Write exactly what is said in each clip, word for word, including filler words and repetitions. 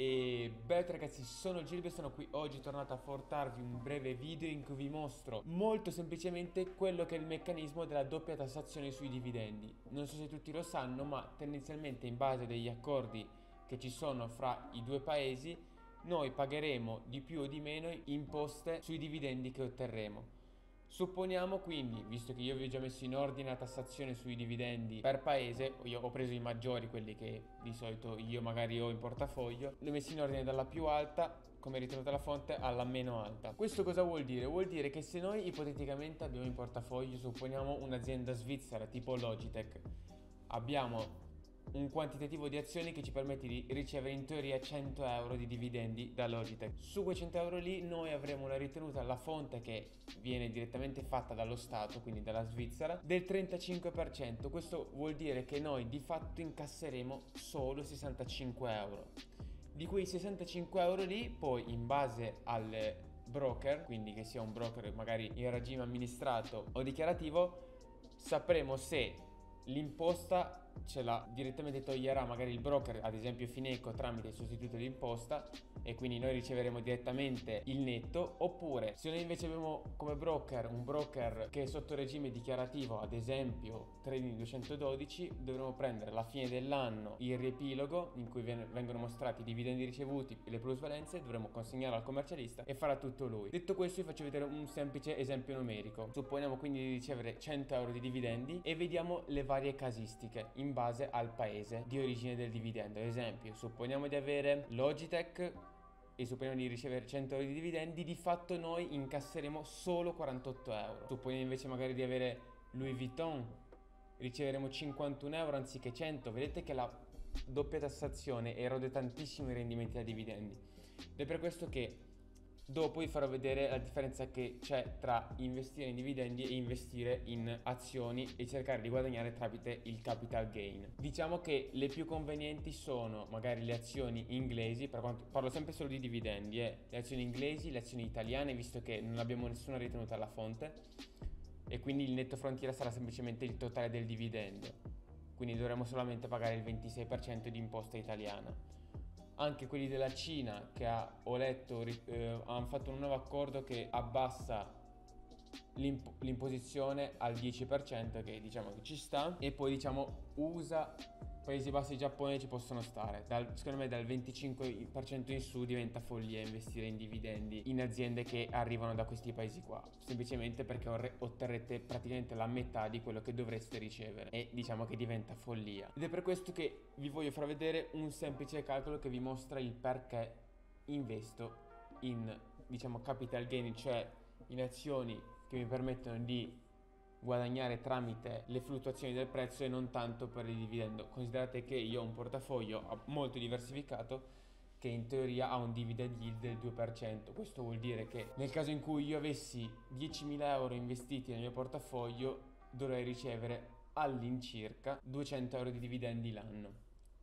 E beh ragazzi, sono Gilbe, sono qui oggi tornato a portarvi un breve video in cui vi mostro molto semplicemente quello che è il meccanismo della doppia tassazione sui dividendi. Non so se tutti lo sanno, ma tendenzialmente in base degli accordi che ci sono fra i due paesi noi pagheremo di più o di meno imposte sui dividendi che otterremo. Supponiamo quindi, visto che io vi ho già messo in ordine la tassazione sui dividendi per paese, io ho preso i maggiori, quelli che di solito io magari ho in portafoglio, li ho messi in ordine dalla più alta, come ritrovate la fonte, alla meno alta. Questo cosa vuol dire? Vuol dire che se noi ipoteticamente abbiamo in portafoglio, supponiamo un'azienda svizzera tipo Logitech, abbiamo un quantitativo di azioni che ci permette di ricevere in teoria cento euro di dividendi da Logitech. Su quei cento euro lì noi avremo una ritenuta alla fonte, che viene direttamente fatta dallo Stato, quindi dalla Svizzera, del trentacinque per cento. Questo vuol dire che noi di fatto incasseremo solo sessantacinque euro. Di quei sessantacinque euro lì poi, in base al broker, quindi che sia un broker magari in regime amministrato o dichiarativo, sapremo se l'imposta ce la direttamente toglierà magari il broker, ad esempio Fineco, tramite il sostituto di imposta, e quindi noi riceveremo direttamente il netto, oppure se noi invece abbiamo come broker un broker che è sotto regime dichiarativo, ad esempio trading duecentododici, dovremo prendere alla fine dell'anno il riepilogo in cui vengono mostrati i dividendi ricevuti e le plusvalenze, dovremo consegnarlo al commercialista e farà tutto lui. Detto questo, vi faccio vedere un semplice esempio numerico. Supponiamo quindi di ricevere cento euro di dividendi e vediamo le varie casistiche in base al paese di origine del dividendo. Ad esempio, supponiamo di avere Logitech e supponiamo di ricevere cento euro di dividendi, di fatto noi incasseremo solo quarantotto euro. Supponiamo invece magari di avere Louis Vuitton, riceveremo cinquantuno euro anziché cento. Vedete che la doppia tassazione erode tantissimi rendimenti da dividendi, ed è per questo che dopo vi farò vedere la differenza che c'è tra investire in dividendi e investire in azioni e cercare di guadagnare tramite il capital gain. Diciamo che le più convenienti sono magari le azioni inglesi, per quanto parlo sempre solo di dividendi, eh, le azioni inglesi, le azioni italiane, visto che non abbiamo nessuna ritenuta alla fonte e quindi il netto frontiera sarà semplicemente il totale del dividendo, quindi dovremo solamente pagare il ventisei per cento di imposta italiana. Anche quelli della Cina, che ha, ho letto, eh, hanno fatto un nuovo accordo che abbassa l'imposizione al dieci per cento, che diciamo che ci sta. E poi diciamo U S A, Paesi Bassi e Giappone ci possono stare. Dal, secondo me dal venticinque per cento in su diventa follia investire in dividendi in aziende che arrivano da questi paesi qua, semplicemente perché otterrete praticamente la metà di quello che dovreste ricevere, e diciamo che diventa follia. Ed è per questo che vi voglio far vedere un semplice calcolo che vi mostra il perché investo in, diciamo, capital gain, cioè in azioni che mi permettono di guadagnare tramite le fluttuazioni del prezzo e non tanto per il dividendo. Considerate che io ho un portafoglio molto diversificato che in teoria ha un dividend yield del due per cento. Questo vuol dire che nel caso in cui io avessi diecimila euro investiti nel mio portafoglio dovrei ricevere all'incirca duecento euro di dividendi l'anno,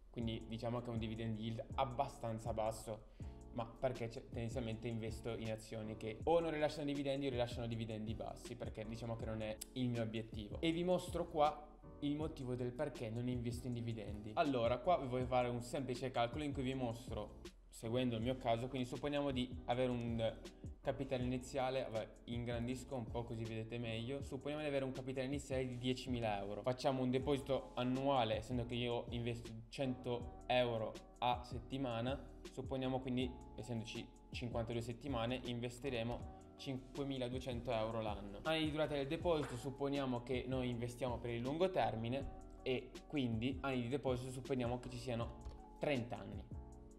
quindi diciamo che è un dividend yield abbastanza basso, ma perché tendenzialmente investo in azioni che o non rilasciano dividendi o rilasciano dividendi bassi, perché diciamo che non è il mio obiettivo. E vi mostro qua il motivo del perché non investo in dividendi. Allora, qua vi voglio fare un semplice calcolo in cui vi mostro, seguendo il mio caso, quindi supponiamo di avere un capitale iniziale, vabbè, ingrandisco un po' così vedete meglio, supponiamo di avere un capitale iniziale di diecimila euro, facciamo un deposito annuale, essendo che io investo cento euro a settimana, supponiamo quindi, essendoci cinquantadue settimane, investiremo cinquemiladuecento euro l'anno. Anni di durata del deposito, supponiamo che noi investiamo per il lungo termine, e quindi anni di deposito supponiamo che ci siano trenta anni,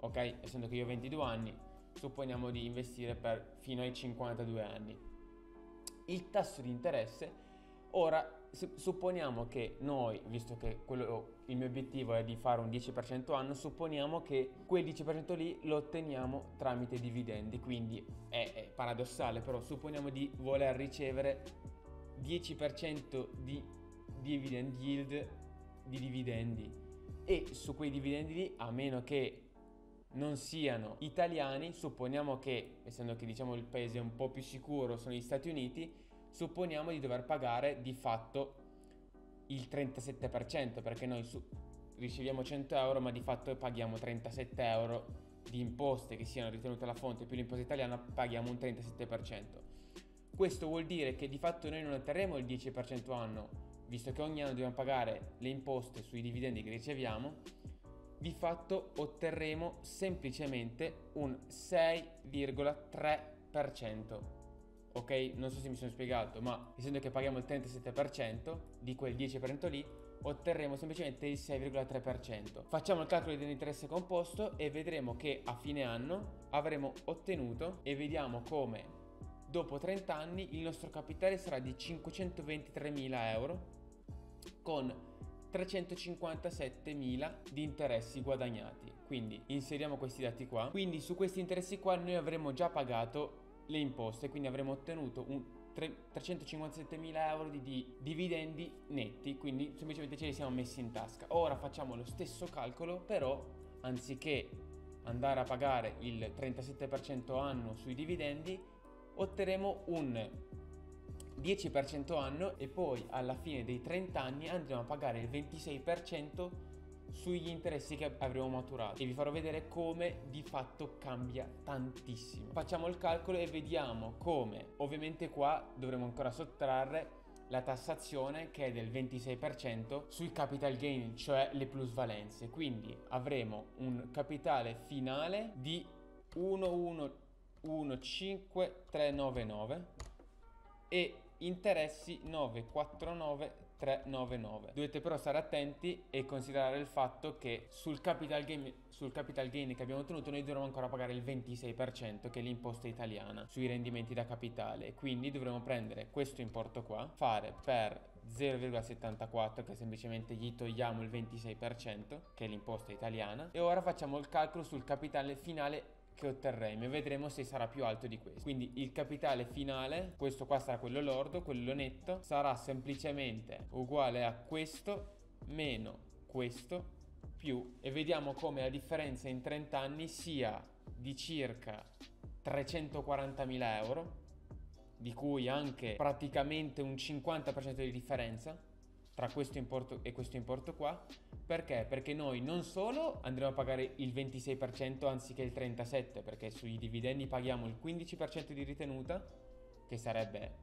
ok? Essendo che io ho ventidue anni, supponiamo di investire per fino ai cinquantadue anni. Il tasso di interesse, ora supponiamo che noi, visto che quello, il mio obiettivo è di fare un dieci per cento anno, supponiamo che quel dieci per cento lì lo otteniamo tramite dividendi, quindi è, è paradossale, però supponiamo di voler ricevere dieci per cento di dividend yield di dividendi, e su quei dividendi lì, a meno che non siano italiani, supponiamo che, essendo che diciamo il paese un po' più sicuro sono gli Stati Uniti, supponiamo di dover pagare di fatto il trentasette per cento, perché noi su riceviamo cento euro ma di fatto paghiamo trentasette euro di imposte che siano ritenute alla fonte più l'imposta italiana paghiamo un trentasette per cento. Questo vuol dire che di fatto noi non otterremo il dieci per cento anno, visto che ogni anno dobbiamo pagare le imposte sui dividendi che riceviamo, di fatto otterremo semplicemente un sei virgola tre per cento. Ok, non so se mi sono spiegato, ma essendo che paghiamo il trentasette per cento di quel dieci per cento lì, otterremo semplicemente il sei virgola tre per cento. Facciamo il calcolo dell'interesse composto e vedremo che a fine anno avremo ottenuto, e vediamo come dopo trenta anni il nostro capitale sarà di cinquecentoventitremila euro con trecentocinquantasettemila di interessi guadagnati. Quindi inseriamo questi dati qua. Quindi su questi interessi qua noi avremo già pagato le imposte, quindi avremo ottenuto un trecentocinquantasettemila euro di, di dividendi netti, quindi semplicemente ce li siamo messi in tasca. Ora facciamo lo stesso calcolo, però anziché andare a pagare il trentasette per cento anno sui dividendi otterremo un dieci per cento anno, e poi alla fine dei trenta anni andremo a pagare il ventisei per cento sugli interessi che avremo maturato, e vi farò vedere come di fatto cambia tantissimo. Facciamo il calcolo e vediamo come, ovviamente qua dovremo ancora sottrarre la tassazione che è del ventisei per cento sui capital gain, cioè le plusvalenze, quindi avremo un capitale finale di uno milione centocinquemilatrecentonovantanove e interessi novecentoquarantanovantetrecentonovantanove. Dovete però stare attenti e considerare il fatto che sul capital gain, sul capital gain che abbiamo ottenuto noi dovremo ancora pagare il ventisei per cento, che è l'imposta italiana sui rendimenti da capitale. Quindi dovremo prendere questo importo qua, fare per zero virgola settantaquattro, che semplicemente gli togliamo il ventisei per cento che è l'imposta italiana, e ora facciamo il calcolo sul capitale finale che otterremo e vedremo se sarà più alto di questo. Quindi il capitale finale, questo qua sarà quello lordo, quello netto, sarà semplicemente uguale a questo meno questo più, e vediamo come la differenza in trenta anni sia di circa trecentoquarantamila euro, di cui anche praticamente un cinquanta per cento di differenza tra questo importo e questo importo qua. Perché? Perché noi non solo andremo a pagare il ventisei per cento anziché il trentasette per cento, perché sui dividendi paghiamo il quindici per cento di ritenuta, che sarebbe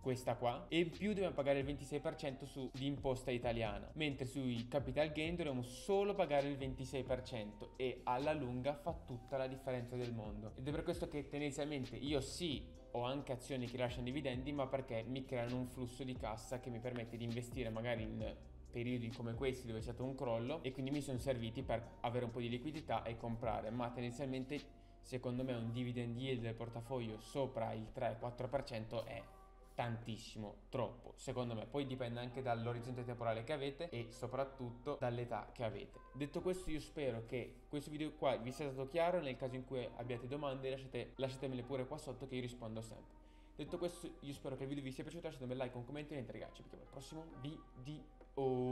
questa qua, e in più dobbiamo pagare il ventisei per cento su, di imposta italiana, mentre sui capital gain dovremo solo pagare il ventisei per cento, e alla lunga fa tutta la differenza del mondo. Ed è per questo che tendenzialmente io sì ho anche azioni che rilasciano dividendi, ma perché mi creano un flusso di cassa che mi permette di investire magari in periodi come questi dove c'è stato un crollo, e quindi mi sono serviti per avere un po' di liquidità e comprare. Ma tendenzialmente secondo me un dividend yield del portafoglio sopra il tre quattro per cento è tantissimo, troppo secondo me. Poi dipende anche dall'orizzonte temporale che avete e soprattutto dall'età che avete. Detto questo, io spero che questo video qua vi sia stato chiaro. Nel caso in cui abbiate domande lasciate, lasciatemele pure qua sotto che io rispondo sempre. Detto questo, io spero che il video vi sia piaciuto, lasciate un bel like, un commento e niente ragazzi, ci vediamo al prossimo video.